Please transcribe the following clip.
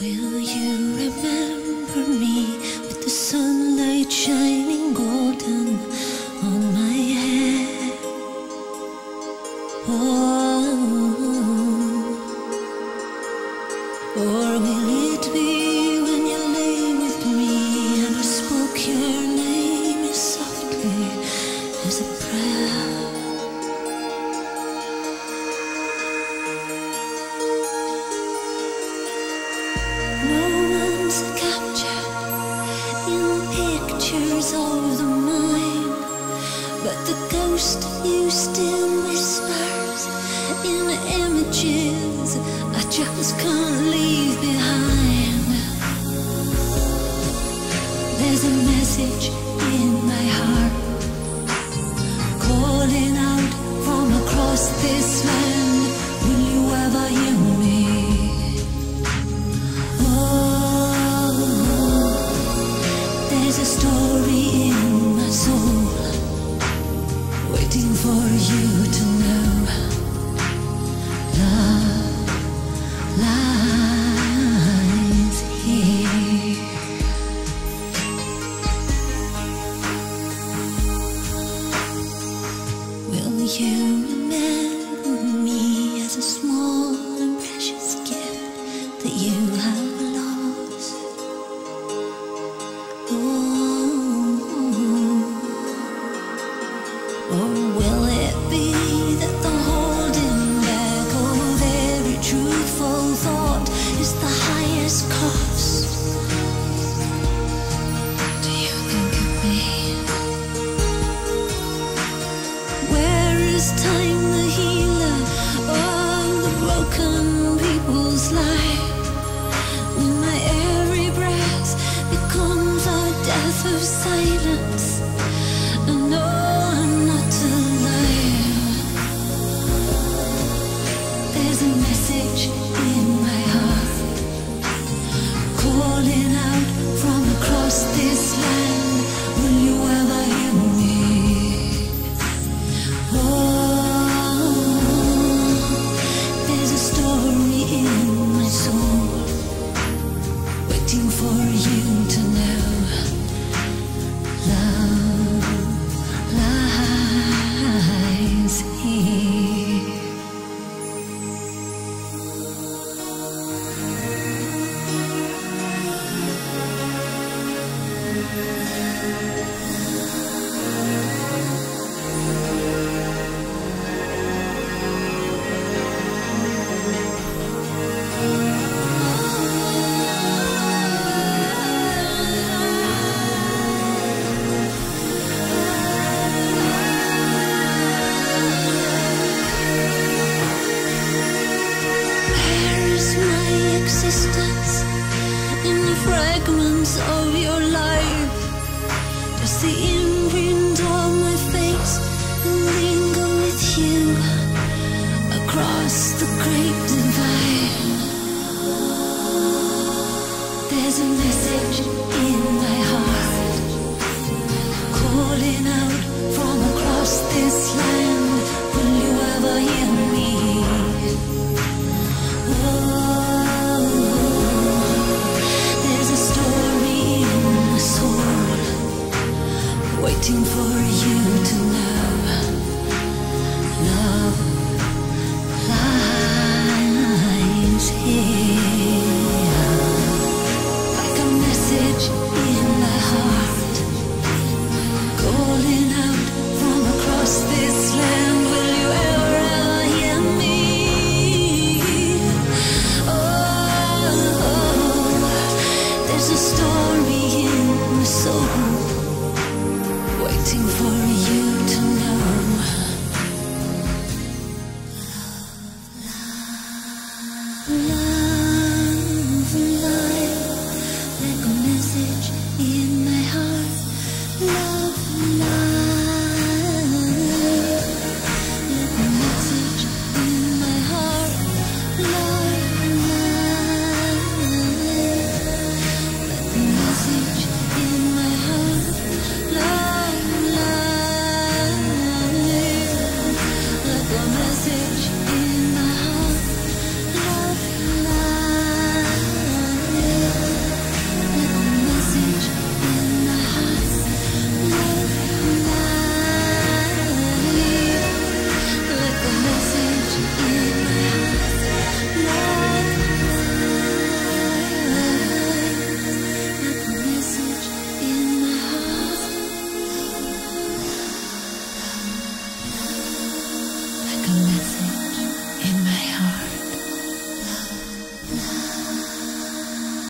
Will you remember me with the sunlight shining golden on my head? Oh, or will it be when you lay with me and I spoke your name as softly as a prayer? Captured in pictures of the mind, but the ghost of you still whispers in images I just can't leave behind. There's a message in my heart calling out from across this land. Will you ever hear me? There's a story in my soul waiting for you to know. Love lies here. Will you remember me as a small and precious gift that you have lost? Oh, or will it be that the holding back of every truthful thought is the highest cost? Do you think of me? Where is time the healer of the broken people's life? When my every breath becomes a death of silence, I know this land. Will you ever hear me? Oh, there's a story in my soul waiting for you to know. Love lies here. Existence in the fragments of your life, just the imprint on my face and linger with you across the great divide. There's a message in my heart calling out from across this land.